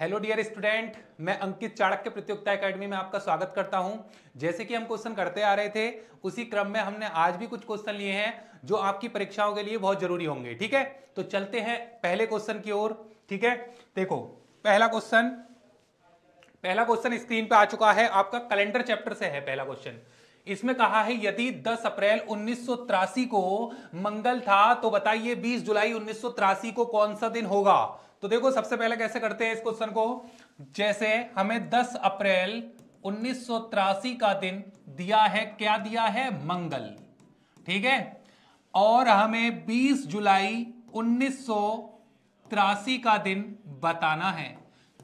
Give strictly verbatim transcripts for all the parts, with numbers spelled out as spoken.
Hello dear student, मैं अंकित चाड़क के प्रतियोगिता अकेडमी में आपका स्वागत करता हूं। जैसे कि हम क्वेश्चन करते आ रहे थे, उसी क्रम में हमने आज भी कुछ क्वेश्चन लिए हैं जो आपकी परीक्षाओं के लिए बहुत जरूरी होंगे। ठीक है, तो चलते हैं पहले क्वेश्चन की ओर। ठीक है, देखो पहला क्वेश्चन पहला क्वेश्चन स्क्रीन पे आ चुका है, आपका कैलेंडर चैप्टर से है पहला क्वेश्चन। इसमें कहा है यदि दस अप्रैल उन्नीस सौ तिरासी को मंगल था तो बताइए बीस जुलाई उन्नीस सौ तिरासी को कौन सा दिन होगा। तो देखो सबसे पहले कैसे करते हैं इस क्वेश्चन को। जैसे हमें दस अप्रैल उन्नीस सौ तिरासी का दिन दिया है, क्या दिया है? मंगल। ठीक है, और हमें बीस जुलाई उन्नीस सौ तिरासी का दिन बताना है।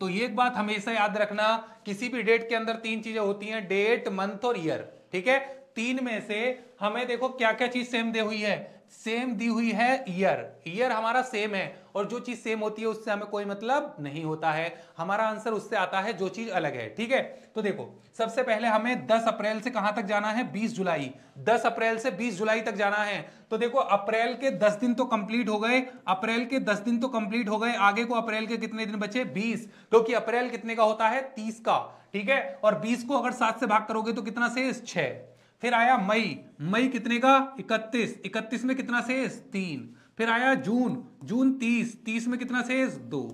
तो ये एक बात हमेशा याद रखना, किसी भी डेट के अंदर तीन चीजें होती हैं, डेट, मंथ और ईयर। ठीक है, तीन में से हमें देखो क्या क्या चीज सेम दी हुई है। सेम दी हुई है ईयर, ईयर हमारा सेम है, और जो चीज सेम होती है उससे हमें कोई मतलब नहीं होता है। हमारा आंसर उससे आता है जो चीज अलग है। ठीक है, तो देखो सबसे पहले हमें दस अप्रैल से कहां तक जाना है? बीस जुलाई। दस अप्रैल से बीस जुलाई तक जाना है। तो देखो अप्रैल के दस दिन तो कंप्लीट हो गए, अप्रैल के दस दिन तो कंप्लीट हो गए। आगे को अप्रैल के कितने दिन बचे? बीस, क्योंकि अप्रैल कितने का होता है? तीस का। ठीक है, और बीस को अगर सात से भाग करोगे तो कितना शेष? छह। फिर आया मई, मई कितने का? इकतीस, इकतीस में कितना शेष? तीन। फिर आया जून, जून तीस, तीस में कितना शेष? दो।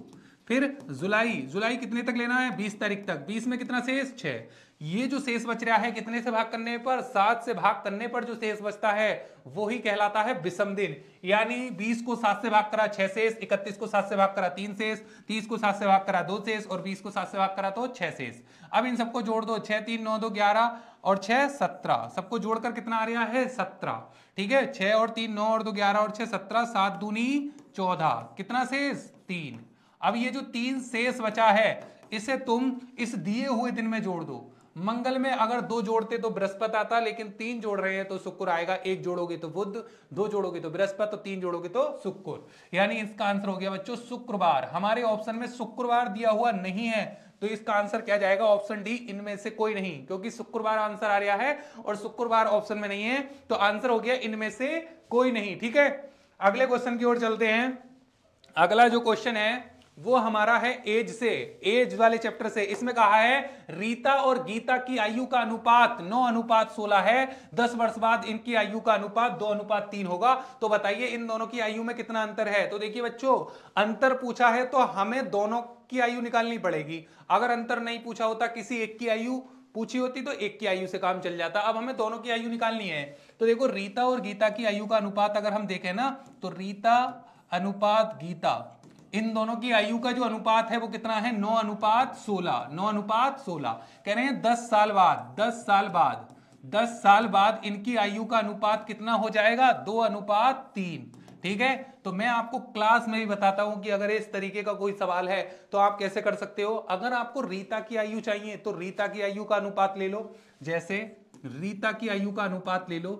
फिर जुलाई, जुलाई कितने तक लेना है? बीस तारीख तक, बीस में कितना शेष? छह। ये जो शेष बच रहा है कितने से भाग करने पर? सात से भाग करने पर जो शेष बचता है वो ही कहलाता है विषम दिन। यानी बीस को सात से भाग करा छह शेष, इकतीस को सात से भाग करा तीन शेष, तीस को सात से भाग करा दो शेष, और बीस को सात से भाग करा तो छह शेष। अब इन सबको जोड़ दो, छह तीन नौ दो ग्यारह और छह सत्रह, सबको जोड़कर कितना आ रहा है? सत्रह। ठीक है, छह और तीन नौ और दो ग्यारह और छह सत्रह, सात दूनी चौदह, कितना शेष? तीन। अब ये जो तीन शेष बचा है इसे तुम इस दिए हुए दिन में जोड़ दो। मंगल में अगर दो जोड़ते तो बृहस्पति आता, लेकिन तीन जोड़ रहे हैं तो शुक्र आएगा। एक जोड़ोगे तो बुध, दो जोड़ोगे तो बृहस्पति, तो तीन जोड़ोगे तो शुक्र। यानी इसका आंसर हो गया बच्चों शुक्रवार। हमारे ऑप्शन में शुक्रवार दिया हुआ नहीं है, तो इसका आंसर क्या जाएगा? ऑप्शन डी, इनमें से कोई नहीं, क्योंकि शुक्रवार आंसर आ रहा है और शुक्रवार ऑप्शन में नहीं है, तो आंसर हो गया इनमें से कोई नहीं। ठीक है, अगले क्वेश्चन की ओर चलते हैं। अगला जो क्वेश्चन है वो हमारा है एज से, एज वाले चैप्टर से। इसमें कहा है रीता और गीता की आयु का अनुपात नौ अनुपात सोलह है, दस वर्ष बाद इनकी आयु का अनुपात दो अनुपात तीन होगा। तो बताइए इन दोनों की आयु में कितना अंतर है। तो देखिए बच्चों, अंतर पूछा है तो हमें दोनों की आयु निकालनी पड़ेगी। अगर अंतर नहीं पूछा होता, किसी एक की आयु पूछी होती तो एक की आयु से काम चल जाता। अब हमें दोनों की आयु निकालनी है, तो देखो रीता और गीता की आयु का अनुपात अगर हम देखें ना, तो रीता अनुपात गीता, इन दोनों की आयु का जो अनुपात है वो कितना है? नौ अनुपात सोलह, नौ अनुपात सोलह। कह रहे हैं दस साल बाद दस साल बाद दस साल बाद इनकी आयु का अनुपात कितना हो जाएगा? दो अनुपात तीन। ठीक है, तो मैं आपको क्लास में भी बताता हूं कि अगर इस तरीके का कोई सवाल है तो आप कैसे कर सकते हो। अगर आपको रीता की आयु चाहिए तो रीता की आयु का अनुपात ले लो। जैसे रीता की आयु का अनुपात ले लो,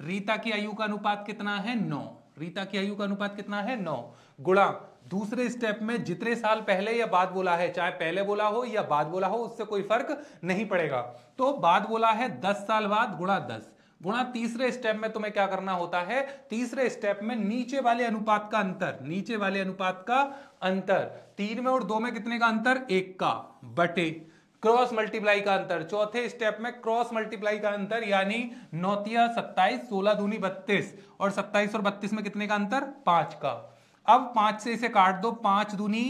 रीता की आयु का अनुपात कितना है? नौ। रीता की आयु का अनुपात कितना है? नौ। गुणा दूसरे स्टेप में जितने साल पहले या बाद बोला है, चाहे पहले बोला हो या बाद बोला हो, उससे कोई फर्क नहीं पड़ेगा। तो बाद बोला है दस साल बाद गुणा दस, गुणा तीसरे स्टेप में तुम्हें क्या करना होता है? तीसरे स्टेप में नीचे वाले अनुपात का अंतर, नीचे वाले अनुपात का अंतर, तीन में और दो में कितने का अंतर? एक का, बटे क्रॉस मल्टीप्लाई का अंतर, चौथे स्टेप में क्रॉस मल्टीप्लाई का अंतर, यानी नौतिया सत्ताईस, सोलह दूनी बत्तीस, और सत्ताईस और बत्तीस में कितने का अंतर? पांच का। अब पांच से इसे काट दो, पांच दूनी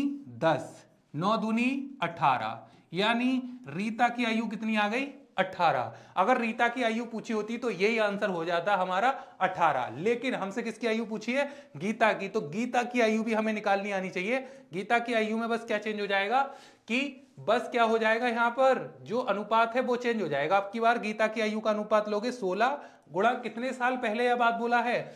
दस, नौ दूनी अठारह, यानी रीता की आयु कितनी आ गई? अठारह। अगर रीता की आयु पूछी होती तो यही आंसर हो जाता हमारा अठारह, लेकिन हमसे किसकी आयु पूछी है? गीता की, तो गीता की आयु भी हमें निकालनी आनी चाहिए। गीता की आयु में बस क्या चेंज हो जाएगा कि बस क्या हो जाएगा यहाँ पर जो अनुपात है वो चेंज हो जाएगा। आपकी बार गीता की आयु का अनुपात लोगे सोलह गुणा कितने साल पहले या बाद बोला है?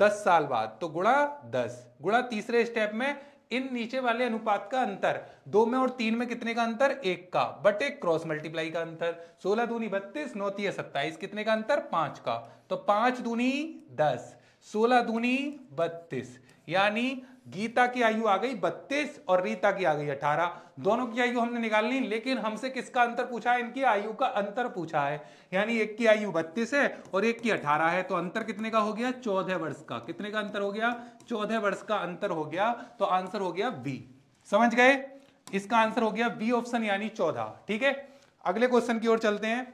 दस साल बाद, तो गुणा दस, गुणा तीसरे स्टेप में इन नीचे वाले अनुपात का अंतर, दो में और तीन में कितने का अंतर? एक का, बटे क्रॉस मल्टीप्लाई का अंतर, सोलह दूनी बत्तीस, नौतिया सत्ताईस, कितने का अंतर? पांच का। तो पांच दूनी दस, सोलह दूनी बत्तीस, यानी गीता की आयु आ गई बत्तीस और रीता की आ गई अठारह। दोनों की आयु हमने निकालनी, लेकिन हमसे किसका अंतर पूछा है? इनकी आयु का अंतर पूछा है, यानी एक की आयु बत्तीस है और एक की अठारह है, तो अंतर कितने का हो गया? चौदह वर्ष का। कितने का अंतर हो गया? चौदह वर्ष का अंतर हो गया। तो आंसर हो गया बी। समझ गए? इसका आंसर हो गया बी ऑप्शन यानी चौदह। ठीक है, अगले क्वेश्चन की ओर चलते हैं।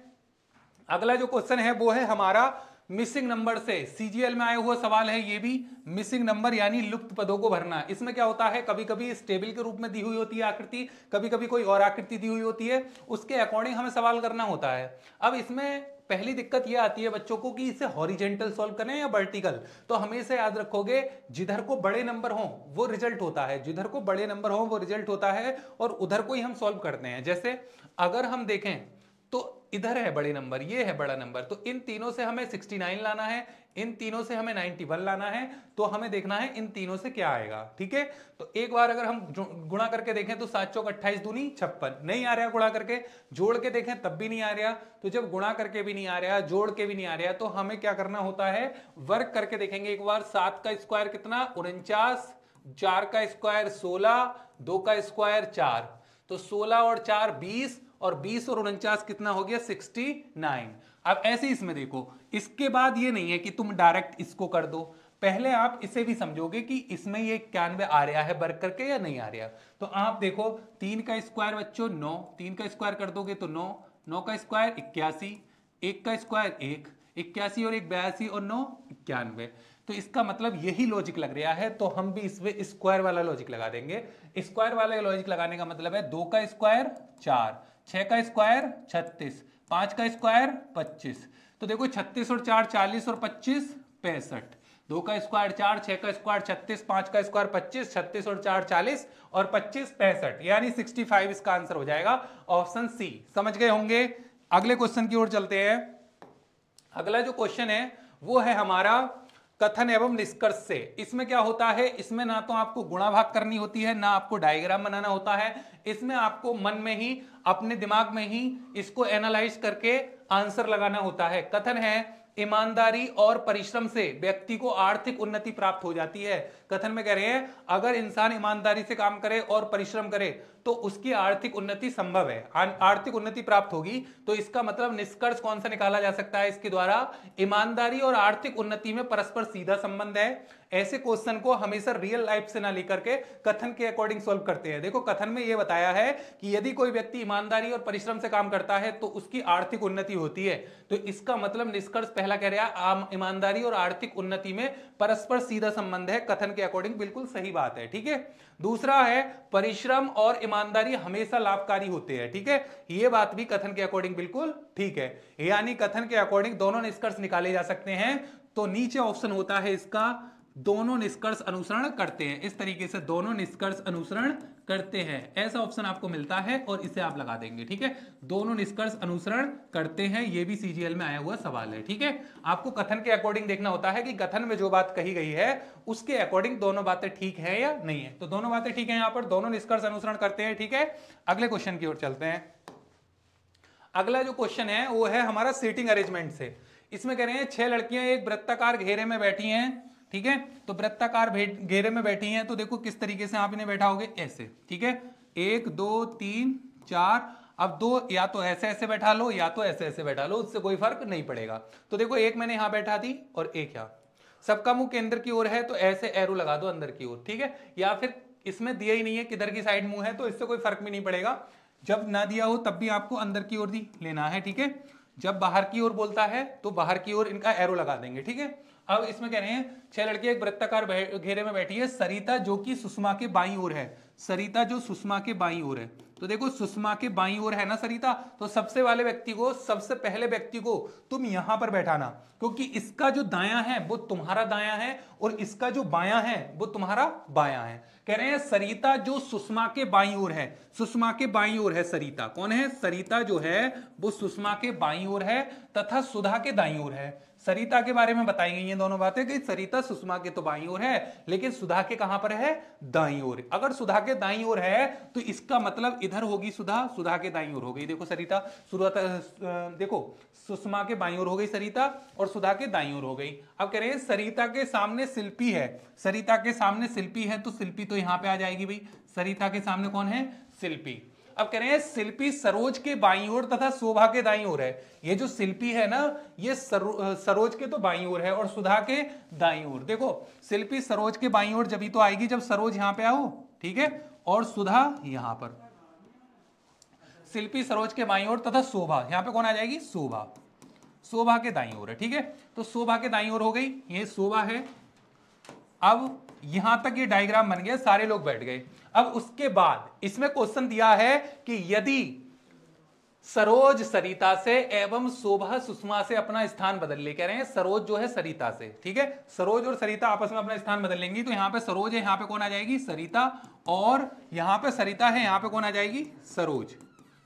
अगला जो क्वेश्चन है वो है हमारा मिसिंग नंबर से सीजीएल में आया हुआ सवाल है, ये भी मिसिंग नंबर यानी लुप्त पदों को भरना। इसमें क्या होता है, कभी कभी इस टेबल के रूप में दी हुई होती है आकृति, कभी कभी कोई और आकृति दी हुई होती है, उसके अकॉर्डिंग हमें सवाल करना होता है। अब इसमें पहली दिक्कत यह आती है बच्चों को कि इसे हॉरिजेंटल सॉल्व करें या वर्टिकल। तो हमेशा याद रखोगे जिधर को बड़े नंबर हो वो रिजल्ट होता है, जिधर को बड़े नंबर हो वो रिजल्ट होता है और उधर को ही हम सॉल्व करते हैं। जैसे अगर हम देखें तो इधर है बड़े नंबर, ये है बड़ा नंबर, तो इन तीनों से हमें उनहत्तर लाना है, इन तीनों से हमें इक्यानवे लाना है, तो हमें देखना है इन तीनों से क्या आएगा। ठीक है, तो एक बार अगर हम गुणा करके देखें तो सात चौक अट्ठाईस दूनी छप्पन, नहीं आ रहा गुणा करके, जोड़ के देखें तब भी नहीं आ रहा, तो जब गुणा करके भी नहीं आ रहा, जोड़ के भी नहीं आ रहा, तो हमें क्या करना होता है, वर्ग करके देखेंगे एक बार। सात का स्क्वायर कितना उनचास, चार का स्क्वायर सोलह, दो का स्क्वायर चार, तो सोलह और चार बीस, और बीस और उनचास कितना हो गया उनहत्तर। अब ऐसे इसमें देखो, इसके बाद ये नहीं है कि तुम डायरेक्ट इसको कर दो, पहले आप इसे भी समझोगे कि इसमें ये इक्यानवे आ रहा है वर्ग करके या नहीं आ रहा। तो आप देखो तीन का स्क्वायर बच्चों नौ, तीन का स्क्वायर कर दोगे तो नौ, नौ का स्क्वायर इक्यासी, एक का स्क्वायर एक, इक्यासी और एक बयासी और नौ इक्यानवे। तो इसका मतलब यही लॉजिक लग रहा है, तो हम भी इसमें स्क्वायर वाला लॉजिक लगा देंगे। स्क्वायर वाला लॉजिक लगाने का मतलब है दो का स्क्वायर चार, छह का स्क्वायर छत्तीस, पांच का स्क्वायर पच्चीस। तो देखो छत्तीस और चार चालीस और पच्चीस पैंसठ, दो का स्क्वायर चार, छह का स्क्वायर छत्तीस, पांच का स्क्वायर पच्चीस, छत्तीस और चार चालीस और पच्चीस पैंसठ, यानी पैंसठ इसका आंसर हो जाएगा, ऑप्शन सी। समझ गए होंगे। अगले क्वेश्चन की ओर चलते हैं। अगला जो क्वेश्चन है वो है हमारा कथन एवं निष्कर्ष से। इसमें क्या होता है, इसमें ना तो आपको गुणा भाग करनी होती है, ना आपको डायग्राम बनाना होता है, इसमें आपको मन में ही, अपने दिमाग में ही इसको एनालाइज करके आंसर लगाना होता है। कथन है, ईमानदारी और परिश्रम से व्यक्ति को आर्थिक उन्नति प्राप्त हो जाती है। कथन में कह रहे हैं अगर इंसान ईमानदारी से काम करे और परिश्रम करे तो उसकी आर्थिक उन्नति संभव है, आर्थिक उन्नति प्राप्त होगी। तो इसका मतलब निष्कर्ष कौन सा निकाला जा सकता है इसके द्वारा, ईमानदारी और आर्थिक उन्नति में परस्पर सीधा संबंध है। ऐसे क्वेश्चन को हमेशा रियल लाइफ से ना लेकर के कथन के अकॉर्डिंग सॉल्व करते हैं। देखो कथन में यह बताया है कि यदि कोई व्यक्ति ईमानदारी और परिश्रम से काम करता है तो उसकी आर्थिक उन्नति होती है। तो इसका मतलब निष्कर्ष पहला कह रहा है ईमानदारी और आर्थिक उन्नति में परस्पर सीधा संबंध है, कथन के अकॉर्डिंग बिल्कुल सही बात है। ठीक है, दूसरा है परिश्रम और ईमानदारी हमेशा लाभकारी होते हैं। ठीक है, ये बात भी कथन के अकॉर्डिंग बिल्कुल ठीक है, यानी कथन के अकॉर्डिंग दोनों निष्कर्ष निकाले जा सकते हैं। तो नीचे ऑप्शन होता है इसका, दोनों निष्कर्ष अनुसरण करते हैं। इस तरीके से दोनों निष्कर्ष अनुसरण करते हैं, ऐसा ऑप्शन आपको मिलता है और इसे आप लगा देंगे। ठीक है, दोनों निष्कर्ष अनुसरण करते हैं, ये भी सीजीएल में आया हुआ सवाल है। ठीक है, आपको कथन के अकॉर्डिंग देखना होता है कि कथन में जो बात कही गई है उसके अकॉर्डिंग दोनों बातें ठीक है या नहीं है। तो दोनों बातें ठीक है, यहाँ पर दोनों निष्कर्ष अनुसरण करते हैं। ठीक है, अगले क्वेश्चन की ओर चलते हैं। अगला जो क्वेश्चन है वो है हमारा सीटिंग अरेंजमेंट से। इसमें कह रहे हैं छह लड़कियां एक वृत्ताकार घेरे में बैठी हैं। ठीक है, तो वृत्ताकार घेरे में बैठी हैं, तो देखो किस तरीके से आप इन्हें बैठाओगे, ऐसे। ठीक है, एक दो तीन चार, अब दो या तो ऐसे ऐसे बैठा लो या तो ऐसे ऐसे बैठा लो, उससे कोई फर्क नहीं पड़ेगा। तो देखो एक मैंने यहाँ बैठा दी और एक यहाँ, सबका मुंह केंद्र की ओर है तो ऐसे एरो लगा दो अंदर की ओर। ठीक है, या फिर इसमें दिया ही नहीं है किधर की साइड मुंह है तो इससे कोई फर्क भी नहीं पड़ेगा, जब ना दिया हो तब भी आपको अंदर की ओर दी लेना है। ठीक है, जब बाहर की ओर बोलता है तो बाहर की ओर इनका एरो लगा देंगे। ठीक है, अब इसमें कह रहे हैं छह लड़कियां एक वृत्ताकार घेरे में बैठी है, सरिता जो कि सुषमा के बाईं ओर है, सरिता जो सुषमा के बाईं ओर है, तो देखो सुषमा के बाईं ओर है ना सरिता, तो सबसे वाले व्यक्ति को, सबसे पहले व्यक्ति को तुम यहां पर बैठाना, क्योंकि इसका जो दायां है वो तुम्हारा दायां है और इसका जो बायां है वो तुम्हारा बायां है। कह रहे हैं सरिता जो सुषमा के बाईं ओर है, सुषमा के बाईं ओर है सरिता, कौन है, सरिता जो है वो सुषमा के बाईं ओर है तथा सुधा के दाईं ओर है। सरिता के बारे में बताई गई ये दोनों बातें कि सरिता सुषमा के तो बाईं ओर है लेकिन सुधा के कहां पर है, दाईं ओर। अगर सुधा के दाईं ओर है तो इसका मतलब इधर होगी सुधा, सुधा के दाईं ओर हो गई। देखो सरिता, देखो सुषमा के बाईं ओर हो गई सरिता और सुधा के दाईं ओर हो गई। अब कह रहे हैं सरिता के सामने शिल्पी है, सरिता के सामने शिल्पी है तो शिल्पी तो यहां पर आ जाएगी भाई, सरिता के सामने कौन है, शिल्पी। अब कह रहे हैं शिल्पी सरोज के बाईं ओर तथा शोभा के दाईं ओर है, ये जो शिल्पी है ना ये सरो, सरोज के तो बाईं ओर है और सुधा के दाईं ओर। देखो शिल्पी सरोज के बाईं ओर जब ही तो आएगी जब सरोज यहां पे आओ, ठीक है, और सुधा यहां पर। शिल्पी सरोज के बाईं ओर तथा शोभा, यहाँ पे कौन आ जाएगी, शोभा, शोभा के दाईं ओर है। ठीक है, तो शोभा के दाईं ओर हो गई, ये शोभा है। अब यहां तक ये डायग्राम बन गया, सारे लोग बैठ गए। अब उसके बाद इसमें क्वेश्चन दिया है कि यदि सरोज सरिता से एवं शोभा सुषमा से अपना स्थान बदल ले, कह रहे हैं सरोज जो है सरिता से, ठीक है, सरोज और सरिता आपस में अपना स्थान बदल लेंगी। तो यहाँ पे सरोज है, यहाँ पे कौन आ जाएगी, सरिता, और यहाँ पे सरिता है, यहाँ पे कौन आ जाएगी, सरोज।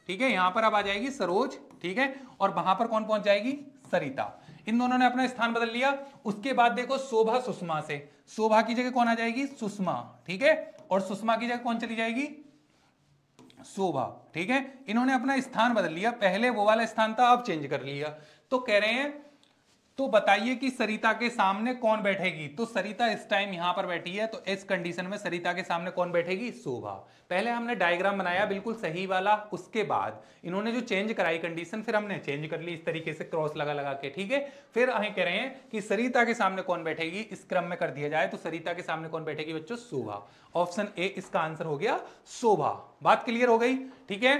ठीक है, यहाँ पर अब आ जाएगी सरोज, ठीक है, और वहां पर कौन पहुंच जाएगी, सरिता। इन दोनों ने अपना स्थान बदल लिया। उसके बाद देखो शोभा सुषमा से, शोभा की जगह कौन आ जाएगी, सुषमा, ठीक है, और सुषमा की जगह कौन चली जाएगी, शोभा। ठीक है, इन्होंने अपना स्थान बदल लिया, पहले वो वाला स्थान था, अब चेंज कर लिया। तो कह रहे हैं तो बताइए कि सरिता के सामने कौन बैठेगी, तो सरिता इस टाइम यहां पर बैठी है, तो इस कंडीशन में सरिता के सामने कौन बैठेगी, शोभा। पहले हमने डायग्राम बनाया बिल्कुल सही वाला, उसके बाद इन्होंने जो चेंज कराई कंडीशन, फिर हमने चेंज कर ली इस तरीके से क्रॉस लगा लगा के। ठीक है, फिर हम कह रहे हैं कि सरिता के सामने कौन बैठेगी, इस क्रम में कर दिया जाए तो सरिता के सामने कौन बैठेगी बच्चों, शोभा। ऑप्शन ए इसका आंसर हो गया, शोभा। बात क्लियर हो गई। ठीक है,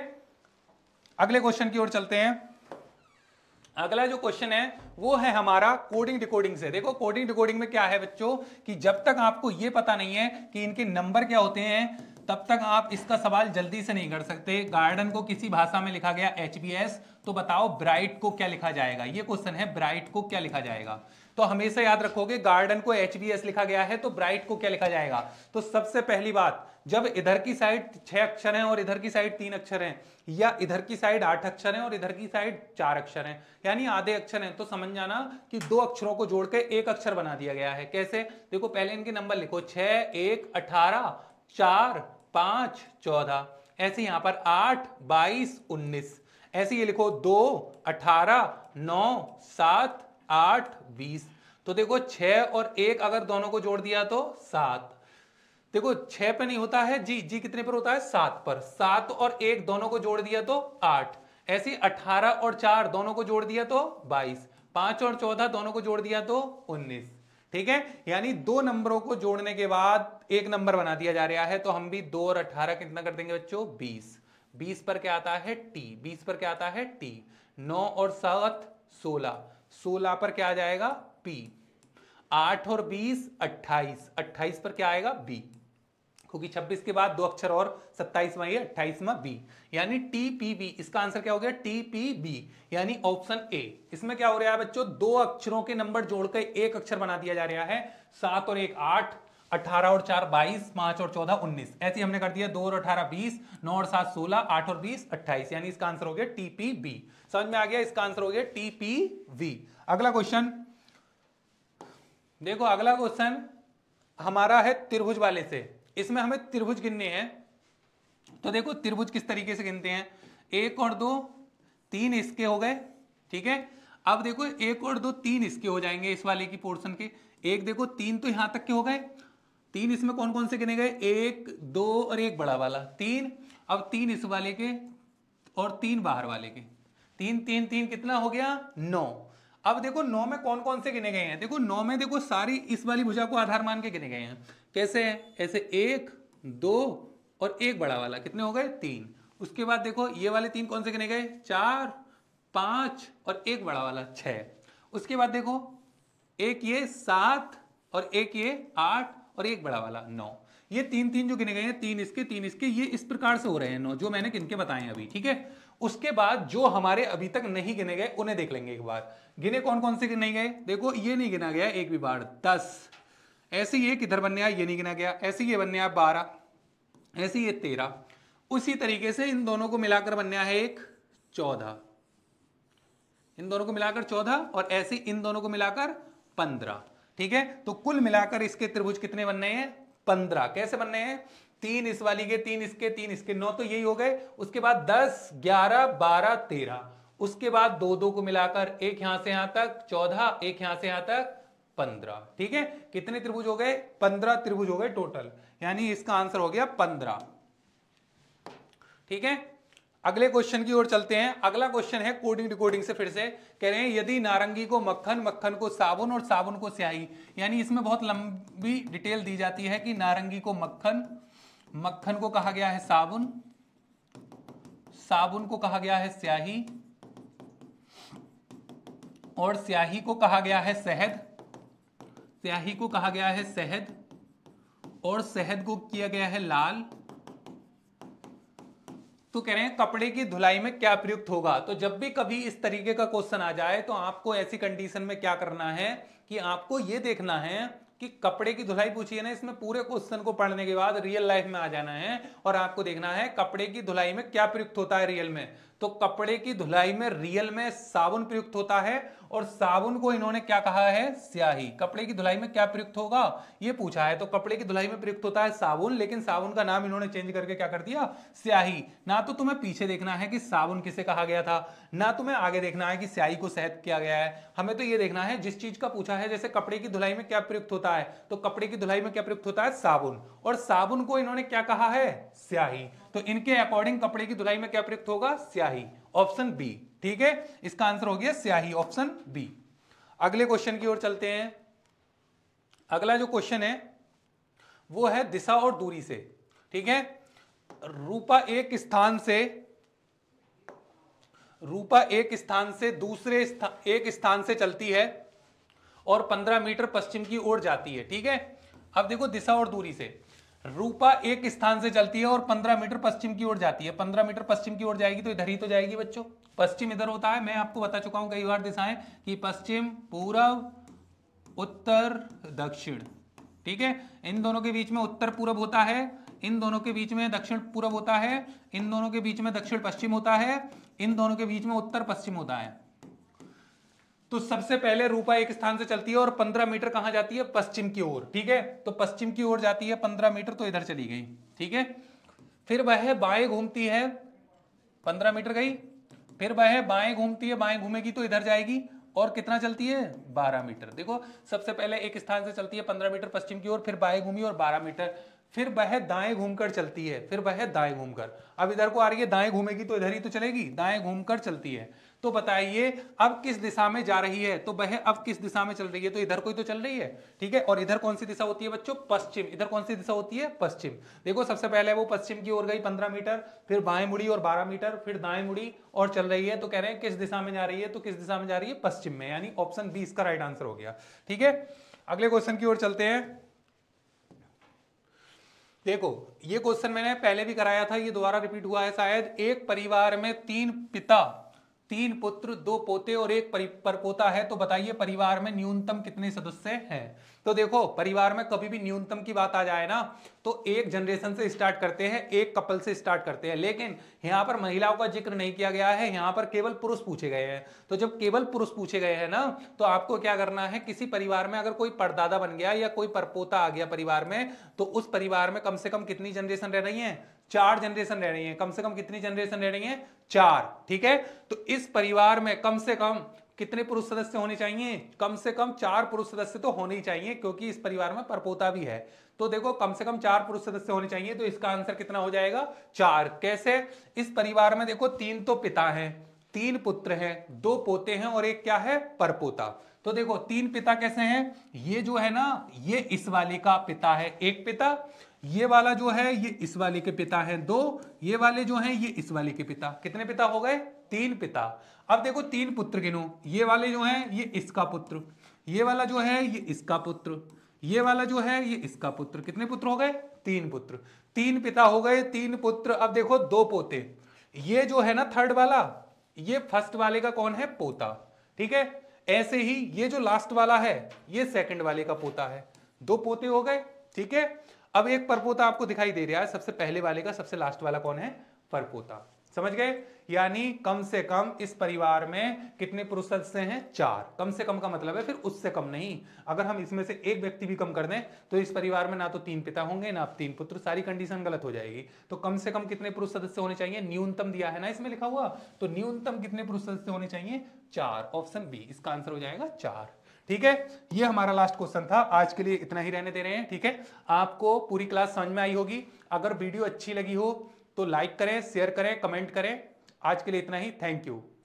अगले क्वेश्चन की ओर चलते हैं। अगला जो क्वेश्चन है वो है हमारा कोडिंग डिकोडिंग से। देखो कोडिंग डिकोडिंग में क्या है बच्चों कि जब तक आपको ये पता नहीं है कि इनके नंबर क्या होते हैं तब तक आप इसका सवाल जल्दी से नहीं कर सकते। गार्डन को किसी भाषा में लिखा गया एच बी एस, तो बताओ ब्राइट को क्या लिखा जाएगा, ये क्वेश्चन है, ब्राइट को क्या लिखा जाएगा। तो हमेशा याद रखोगे गार्डन को एच बी एस लिखा गया है तो ब्राइट को क्या लिखा जाएगा। तो सबसे पहली बात, जब इधर की साइड छह अक्षर हैं और इधर की साइड तीन अक्षर हैं, या इधर की साइड आठ अक्षर हैं और इधर की साइड चार अक्षर हैं, यानी आधे अक्षर हैं, तो समझ जाना कि दो अक्षरों को जोड़कर एक अक्षर बना दिया गया है। कैसे, देखो पहले इनके नंबर लिखो, छह, एक, अठारह, चार, पांच, चौदह, ऐसे यहां पर आठ, बाईस, उन्नीस, ऐसे ये लिखो दो, अठारह, नौ, सात, आठ, बीस। तो देखो छह और एक अगर दोनों को जोड़ दिया तो सात। देखो छह पे नहीं होता है जी, जी कितने पर होता है, सात पर। सात और एक दोनों को जोड़ दिया तो आठ। ऐसे अठारह और चार दोनों को जोड़ दिया तो बाईस। पांच और चौदह दोनों को जोड़ दिया तो उन्नीस। ठीक है, यानी दो नंबरों को जोड़ने के बाद एक नंबर बना दिया जा रहा है। तो हम भी दो और अठारह कितना कर देंगे बच्चों, बीस। बीस पर क्या आता है, टी। बीस पर क्या आता है, टी। नौ और सात सोलह, सोलह पर क्या आ जाएगा, पी। आठ और बीस अट्ठाईस, अट्ठाईस पर क्या आएगा, बी, क्योंकि छब्बीस के बाद दो अक्षर और सत्ताईसवां ये अट्ठाईसवां बी, यानी टी पी बी। इसका आंसर क्या हो गया, टी पी बी, यानी ऑप्शन ए। इसमें क्या हो रहा है बच्चों, दो अक्षरों के नंबर जोड़कर एक अक्षर बना दिया जा रहा है। सात और एक आठ, अठारह और चार बाईस, पांच और चौदह उन्नीस, ऐसे हमने कर दिया दो और अठारह बीस, नौ और सात सोलह, आठ और बीस अट्ठाईस, यानी इसका आंसर हो गया टी पी बी। समझ में आ गया, इसका आंसर हो गया टी पी वी। अगला क्वेश्चन देखो, अगला क्वेश्चन हमारा है त्रिभुज वाले से। इसमें हमें त्रिभुज गिनने हैं। तो देखो त्रिभुज किस तरीके से गिनते हैं, एक और दो तीन इसके हो गए। ठीक है, अब देखो एक और दो तीन इसके हो जाएंगे, इस वाले की पोर्शन के। एक देखो तीन तो यहां तक के हो गए, तीन इसमें कौन कौन से गिने गए, एक, दो और एक बड़ा वाला तीन। अब तीन इस वाले के और तीन बाहर वाले के, तीन तीन तीन कितना हो गया, नौ। अब देखो नौ में कौन कौन से गिने गए हैं, देखो नौ में देखो सारी इस वाली भुजा को आधार मान के गिने गए हैं। कैसे है, ऐसे एक, दो और एक बड़ा वाला, कितने हो गए, तीन। उसके बाद देखो ये वाले तीन कौन से गिने गए, चार, पांच और एक बड़ा वाला छः। उसके बाद देखो एक ये सात और एक ये आठ और एक बड़ा वाला नौ। ये तीन तीन जो गिने गए हैं, तीन इसके तीन इसके, ये इस प्रकार से हो रहे हैं नौ, जो मैंने गिन के बताए अभी। ठीक है, उसके बाद जो हमारे अभी तक नहीं गिने गए उन्हें देख लेंगे एक बार। गिने कौन कौन से नहीं गए, देखो ये नहीं गिना गया एक भी बार, दस। ऐसे ये किधर बनने आया, ये नहीं गिना गया। ऐसे ये बनने आया बारह, ऐसे ये तेरह। उसी तरीके से इन दोनों को मिलाकर बनने आया है एक चौदह, इन दोनों को मिलाकर चौदह, और ऐसे इन दोनों को मिलाकर पंद्रह। ठीक है, तो कुल मिलाकर इसके त्रिभुज कितने बनने हैं, पंद्रह। कैसे बनने हैं, तीन इस वाली के तीन इसके तीन इसके, नौ तो यही हो गए। उसके बाद दस, ग्यारह, बारह, तेरह। उसके बाद दो दो को मिलाकर एक यहां से यहां तक चौदह, एक यहां से यहां तक पंद्रह। ठीक है, कितने त्रिभुज हो गए, पंद्रह त्रिभुज हो गए टोटल, यानी इसका आंसर हो गया पंद्रह। ठीक है, अगले क्वेश्चन की ओर चलते हैं। अगला क्वेश्चन है कोडिंग डिकोडिंग से फिर से। कह रहे हैं यदि नारंगी को मक्खन, मक्खन को साबुन और साबुन को स्याही, यानी इसमें बहुत लंबी डिटेल दी जाती है कि नारंगी को मक्खन, मक्खन को कहा गया है साबुन, साबुन को कहा गया है स्याही और स्याही को कहा गया है शहद, स्याही को कहा गया है शहद और शहद को किया गया है लाल। तो कह रहे हैं कपड़े की धुलाई में क्या प्रयुक्त होगा। तो जब भी कभी इस तरीके का क्वेश्चन आ जाए तो आपको ऐसी कंडीशन में क्या करना है कि आपको ये देखना है कि कपड़े की धुलाई पूछी है ना, इसमें पूरे क्वेश्चन को पढ़ने के बाद रियल लाइफ में आ जाना है और आपको देखना है कपड़े की धुलाई में क्या प्रयुक्त होता है रियल में। तो कपड़े की धुलाई में रियल में साबुन प्रयुक्त होता है और साबुन को इन्होंने क्या कहा है स्याही। कपड़े की धुलाई में क्या प्रयुक्त होगा ये पूछा है, तो कपड़े की धुलाई में प्रयुक्त होता है साबुन, लेकिन साबुन का नाम इन्होंने चेंज करके क्या कर दिया स्याही। ना तो तुम्हें पीछे देखना है कि साबुन किसे कहा गया था, ना तुम्हें आगे देखना है कि स्याही को शहद किया गया है। हमें तो ये देखना है जिस चीज का पूछा है, जैसे कपड़े की धुलाई में क्या प्रयुक्त होता है, तो कपड़े की धुलाई में क्या प्रयुक्त होता है साबुन, और साबुन को इन्होंने क्या कहा है स्याही। तो इनके अकॉर्डिंग कपड़े की धुलाई में क्या प्रयुक्त होगा स्याही, ऑप्शन बी। ठीक है, इसका आंसर हो गया स्याही, ऑप्शन बी। अगले क्वेश्चन की ओर चलते हैं। अगला जो क्वेश्चन है वो है दिशा और दूरी से। ठीक है, रूपा एक स्थान से रूपा एक स्थान से दूसरे स्था, एक स्थान से चलती है और पंद्रह मीटर पश्चिम की ओर जाती है। ठीक है, अब देखो दिशा और दूरी से, रूपा एक स्थान से चलती है और पंद्रह मीटर पश्चिम की ओर जाती है। पंद्रह मीटर पश्चिम की ओर जाएगी तो इधर ही तो जाएगी बच्चों, पश्चिम इधर होता है। मैं आपको बता चुका हूं कई बार दिशाएं कि पश्चिम, पूर्व, उत्तर, दक्षिण। ठीक है, इन दोनों के बीच में उत्तर पूर्व होता है, इन दोनों के बीच में दक्षिण पूर्व होता है, इन दोनों के बीच में दक्षिण पश्चिम होता है, इन दोनों के बीच में उत्तर पश्चिम होता है। तो सबसे पहले रूपा एक स्थान से चलती है और पंद्रह मीटर कहां जाती है पश्चिम की ओर। ठीक है, तो पश्चिम की ओर जाती है पंद्रह मीटर, तो इधर चली गई। ठीक है, फिर वह बाएं घूमती है, पंद्रह मीटर गई, फिर वह बाएं घूमती है, बाएं घूमेगी तो इधर जाएगी और कितना चलती है बारह मीटर। देखो सबसे पहले एक स्थान से चलती है पंद्रह मीटर पश्चिम की ओर, फिर बाएं घूमी और बारह मीटर, फिर वह दाएं घूमकर चलती है, फिर वह दाएं घूमकर, अब इधर को आ रही है, दाएं घूमेगी तो इधर ही तो चलेगी, दाएं घूमकर चलती है। तो बताइए अब किस दिशा में जा रही है, तो वह अब किस दिशा में चल रही है, तो इधर को ही तो चल रही है। ठीक है, और इधर कौन सी दिशा होती है बच्चों पश्चिम, इधर कौन सी दिशा होती है पश्चिम। देखो सबसे पहले वो पश्चिम की ओर गई पंद्रह मीटर, फिर बाएं मुड़ी और बारह मीटर, फिर दाएं मुड़ी और चल रही है। तो कह रहे हैं किस दिशा में जा रही है, तो किस दिशा में जा रही है पश्चिम में, यानी ऑप्शन बी इसका राइट आंसर हो गया। ठीक है, अगले क्वेश्चन की ओर चलते हैं। देखो ये क्वेश्चन मैंने पहले भी कराया था, ये दोबारा रिपीट हुआ है शायद। एक परिवार में तीन पिता, तीन पुत्र, दो पोते और एक परपोता है, तो बताइए परिवार में न्यूनतम कितने सदस्य हैं। तो देखो परिवार में कभी भी न्यूनतम की बात आ जाए ना तो एक जनरेशन से स्टार्ट करते हैं, एक कपल से स्टार्ट करते हैं, लेकिन यहाँ पर महिलाओं का जिक्र नहीं किया गया है, यहाँ पर केवल पुरुष पूछे गए हैं। तो जब केवल पुरुष पूछे गए हैं ना तो आपको क्या करना है, किसी परिवार में अगर कोई परदादा बन गया या कोई परपोता आ गया परिवार में, तो उस परिवार में कम से कम कितनी जनरेशन रह रही है, चार जनरेशन रह रही है। कम से कम कितनी जनरेशन रह रही है, चार। ठीक है, तो इस परिवार में कम से कम कितने पुरुष सदस्य होने चाहिए, कम से कम चार पुरुष सदस्य तो होने ही चाहिए, क्योंकि इस परिवार में परपोता भी है। तो देखो कम से कम चार पुरुष सदस्य होने चाहिए, तो इसका आंसर कितना हो जाएगा चार। कैसे, इस परिवार में देखो तीन तो पिता हैं, तीन पुत्र हैं, दो पोते हैं और एक क्या है परपोता। तो देखो तीन पिता कैसे हैं, ये जो है ना ये इस वाले का पिता है एक पिता, ये वाला जो है ये इस वाले के पिता है दो, ये वाले जो है ये इस वाले के पिता। कितने पिता हो गए, तीन पिता। अब देखो तीन पुत्र गिनो, ये वाले जो हैं ये इसका पुत्र, ये वाला जो है ये इसका पुत्र, ये वाला जो है ये इसका पुत्र। कितने पुत्र हो गए, तीन पुत्र। तीन पिता हो गए, तीन पुत्र। अब देखो दो पोते, ये जो है ना थर्ड वाला ये फर्स्ट वाले का कौन है पोता। ठीक है, ऐसे ही ये जो लास्ट वाला है ये सेकंड वाले का पोता है। दो पोते हो गए। ठीक है, अब एक परपोता आपको दिखाई दे रहा है, सबसे पहले वाले का सबसे लास्ट वाला कौन है परपोता। समझ गए, यानी कम से कम इस परिवार में कितने पुरुष सदस्य हैं, चार। कम से कम का मतलब है फिर उससे कम नहीं, अगर हम इसमें से एक व्यक्ति भी कम कर दें तो इस परिवार में ना तो तीन पिता होंगे ना तीन पुत्र, सारी कंडीशन गलत हो जाएगी। तो कम से कम कितने पुरुष सदस्य होने चाहिए, न्यूनतम दिया है ना इसमें लिखा हुआ, तो न्यूनतम कितने पुरुष सदस्य होने चाहिए, चार। ऑप्शन बी इसका आंसर हो जाएगा चार। ठीक है, ये हमारा लास्ट क्वेश्चन था, आज के लिए इतना ही रहने दे रहे हैं। ठीक है, आपको पूरी क्लास समझ में आई होगी। अगर वीडियो अच्छी लगी हो तो लाइक करें, शेयर करें, कमेंट करें। आज के लिए इतना ही, थैंक यू।